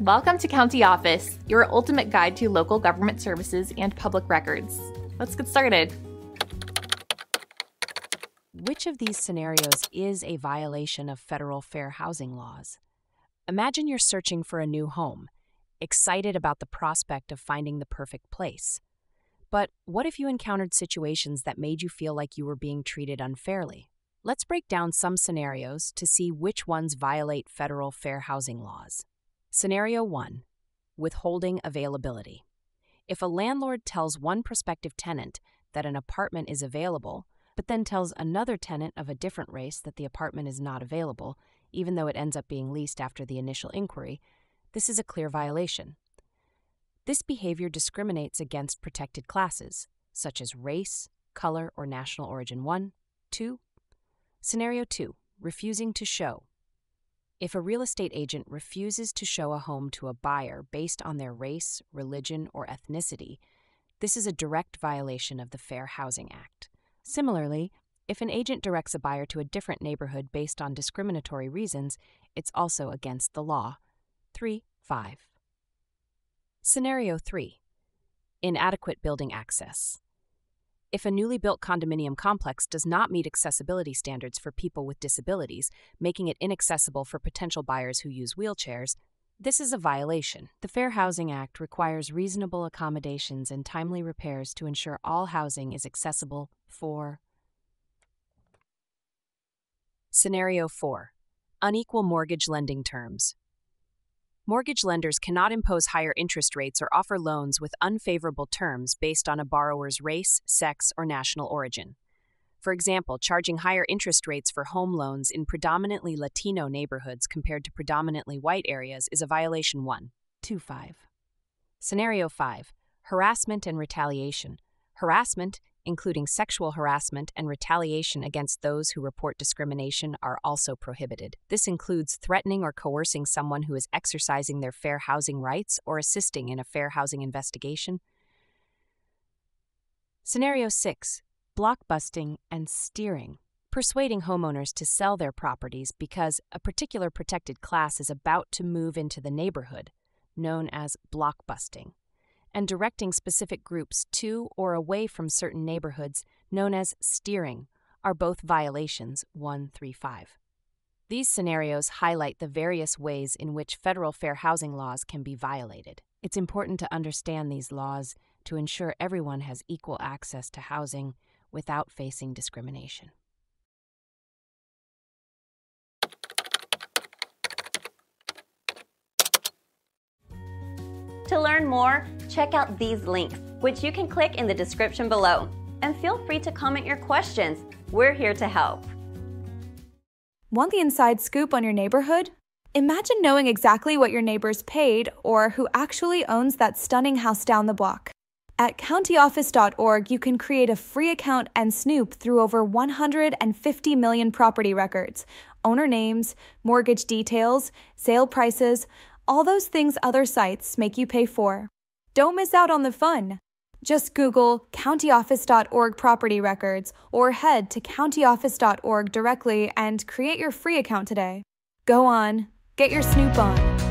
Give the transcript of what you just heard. Welcome to County Office, your ultimate guide to local government services and public records. Let's get started. Which of these scenarios is a violation of federal fair housing laws? Imagine you're searching for a new home, excited about the prospect of finding the perfect place. But what if you encountered situations that made you feel like you were being treated unfairly? Let's break down some scenarios to see which ones violate federal fair housing laws. Scenario 1. Withholding availability. If a landlord tells one prospective tenant that an apartment is available, but then tells another tenant of a different race that the apartment is not available, even though it ends up being leased after the initial inquiry, this is a clear violation. This behavior discriminates against protected classes, such as race, color, or national origin 1, 2. Scenario 2. Refusing to show. If a real estate agent refuses to show a home to a buyer based on their race, religion, or ethnicity, this is a direct violation of the Fair Housing Act. Similarly, if an agent directs a buyer to a different neighborhood based on discriminatory reasons, it's also against the law. 3.5. Scenario 3. Inadequate building access. If a newly built condominium complex does not meet accessibility standards for people with disabilities, making it inaccessible for potential buyers who use wheelchairs, this is a violation. The Fair Housing Act requires reasonable accommodations and timely repairs to ensure all housing is accessible for. Scenario 4. Unequal mortgage lending terms. Mortgage lenders cannot impose higher interest rates or offer loans with unfavorable terms based on a borrower's race, sex, or national origin. For example, charging higher interest rates for home loans in predominantly Latino neighborhoods compared to predominantly white areas is a violation 1.25. Scenario 5. Harassment and retaliation. Harassment, including sexual harassment and retaliation against those who report discrimination, are also prohibited. This includes threatening or coercing someone who is exercising their fair housing rights or assisting in a fair housing investigation. Scenario 6. Blockbusting and steering. Persuading homeowners to sell their properties because a particular protected class is about to move into the neighborhood, known as blockbusting, and directing specific groups to or away from certain neighborhoods, known as steering, are both violations 1.35. These scenarios highlight the various ways in which federal fair housing laws can be violated. It's important to understand these laws to ensure everyone has equal access to housing without facing discrimination. To learn more, check out these links, which you can click in the description below. And feel free to comment your questions. We're here to help. Want the inside scoop on your neighborhood? Imagine knowing exactly what your neighbors paid or who actually owns that stunning house down the block. At CountyOffice.org, you can create a free account and snoop through over 150 million property records, owner names, mortgage details, sale prices, all those things other sites make you pay for. Don't miss out on the fun. Just Google CountyOffice.org property records or head to CountyOffice.org directly and create your free account today. Go on, get your snoop on.